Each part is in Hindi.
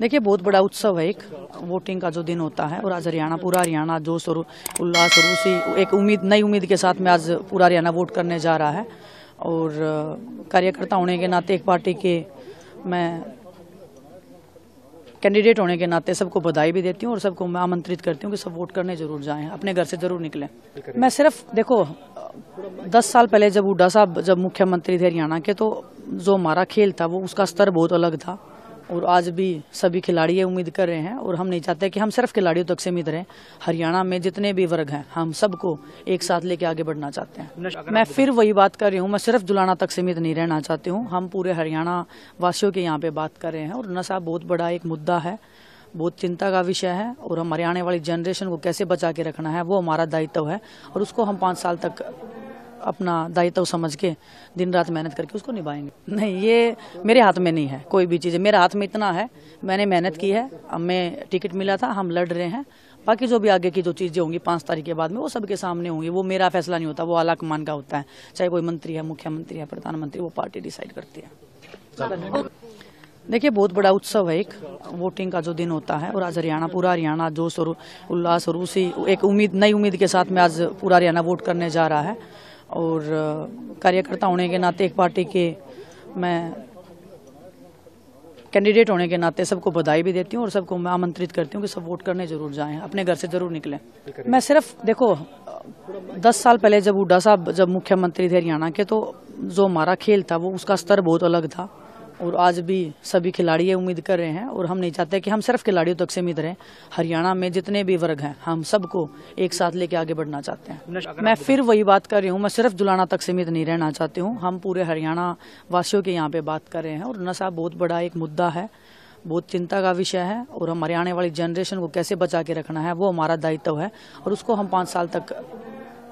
देखिए बहुत बड़ा उत्सव है, एक वोटिंग का जो दिन होता है, और आज हरियाणा पूरा हरियाणा जोश और उल्लास और उसी एक उम्मीद नई उम्मीद के साथ में आज पूरा हरियाणा वोट करने जा रहा है। और कार्यकर्ता होने के नाते, एक पार्टी के मैं कैंडिडेट होने के नाते सबको बधाई भी देती हूँ और सबको मैं आमंत्रित करती हूँ कि सब वोट करने जरूर जाएं, अपने घर से जरूर निकलें। मैं सिर्फ देखो 10 साल पहले जब हुड्डा साहब जब मुख्यमंत्री थे हरियाणा के, तो जो हमारा खेल था वो उसका स्तर बहुत अलग था, और आज भी सभी खिलाड़ी ये उम्मीद कर रहे हैं। और हम नहीं चाहते कि हम सिर्फ खिलाड़ियों तक सीमित रहें, हरियाणा में जितने भी वर्ग हैं हम सबको एक साथ लेके आगे बढ़ना चाहते हैं। मैं फिर वही बात कर रही हूँ, मैं सिर्फ जुलाना तक सीमित नहीं रहना चाहती हूँ, हम पूरे हरियाणा वासियों के यहाँ पे बात कर रहे हैं। और नशा बहुत बड़ा एक मुद्दा है, बहुत चिंता का विषय है, और हमारे आने वाली जनरेशन को कैसे बचा के रखना है वो हमारा दायित्व है, और उसको हम 5 साल तक अपना दायित्व समझ के दिन रात मेहनत करके उसको निभाएंगे। नहीं, ये मेरे हाथ में नहीं है कोई भी चीज़, मेरे हाथ में इतना है मैंने मेहनत की है, हमें टिकट मिला था, हम लड़ रहे हैं। बाकी जो भी आगे की जो चीज़ें होंगी 5 तारीख के बाद में वो सबके सामने होंगी, वो मेरा फैसला नहीं होता, वो आला कमान का होता है, चाहे कोई मंत्री है, मुख्यमंत्री है, प्रधानमंत्री, वो पार्टी डिसाइड करती है। देखिए बहुत बड़ा उत्सव है, एक वोटिंग का जो दिन होता है, और आज हरियाणा पूरा हरियाणा जोश और उल्लास और उसी एक उम्मीद नई उम्मीद के साथ में आज पूरा हरियाणा वोट करने जा रहा है। और कार्यकर्ता होने के नाते, एक पार्टी के मैं कैंडिडेट होने के नाते सबको बधाई भी देती हूँ और सबको मैं आमंत्रित करती हूँ कि सब वोट करने जरूर जाएं, अपने घर से जरूर निकलें। मैं सिर्फ देखो 10 साल पहले जब हुड्डा साहब जब मुख्यमंत्री थे हरियाणा के, तो जो हमारा खेल था वो उसका स्तर बहुत अलग था, और आज भी सभी खिलाड़ी ये उम्मीद कर रहे हैं। और हम नहीं चाहते कि हम सिर्फ खिलाड़ियों तक सीमित रहें, हरियाणा में जितने भी वर्ग हैं हम सबको एक साथ लेके आगे बढ़ना चाहते हैं। मैं फिर वही बात कर रही हूँ, मैं सिर्फ जुलाना तक सीमित नहीं रहना चाहती हूँ, हम पूरे हरियाणा वासियों के यहाँ पे बात कर रहे हैं। और नशा बहुत बड़ा एक मुद्दा है, बहुत चिंता का विषय है, और हमारे आने वाली जनरेशन को कैसे बचा के रखना है वो हमारा दायित्व है, और उसको हम 5 साल तक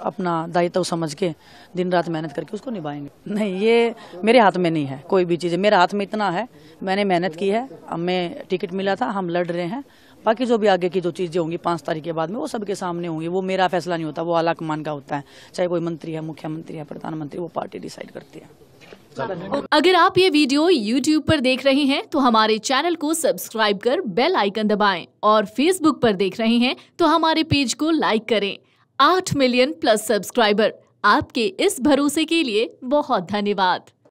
अपना दायित्व समझ के दिन रात मेहनत करके उसको निभाएंगे। नहीं, ये मेरे हाथ में नहीं है कोई भी चीज़, मेरे हाथ में इतना है मैंने मेहनत की है, हमें टिकट मिला था, हम लड़ रहे हैं। बाकी जो भी आगे की जो चीज़ें होंगी 5 तारीख के बाद में वो सबके सामने होंगी, वो मेरा फैसला नहीं होता, वो आला कमान का होता है, चाहे कोई मंत्री है, मुख्यमंत्री है, प्रधानमंत्री, वो पार्टी डिसाइड करती है। अगर आप ये वीडियो YouTube पर देख रहे हैं तो हमारे चैनल को सब्सक्राइब कर बेल आइकन दबाएं, और Facebook पर देख रहे हैं तो हमारे पेज को लाइक करें। 8 मिलियन+ सब्सक्राइबर, आपके इस भरोसे के लिए बहुत धन्यवाद।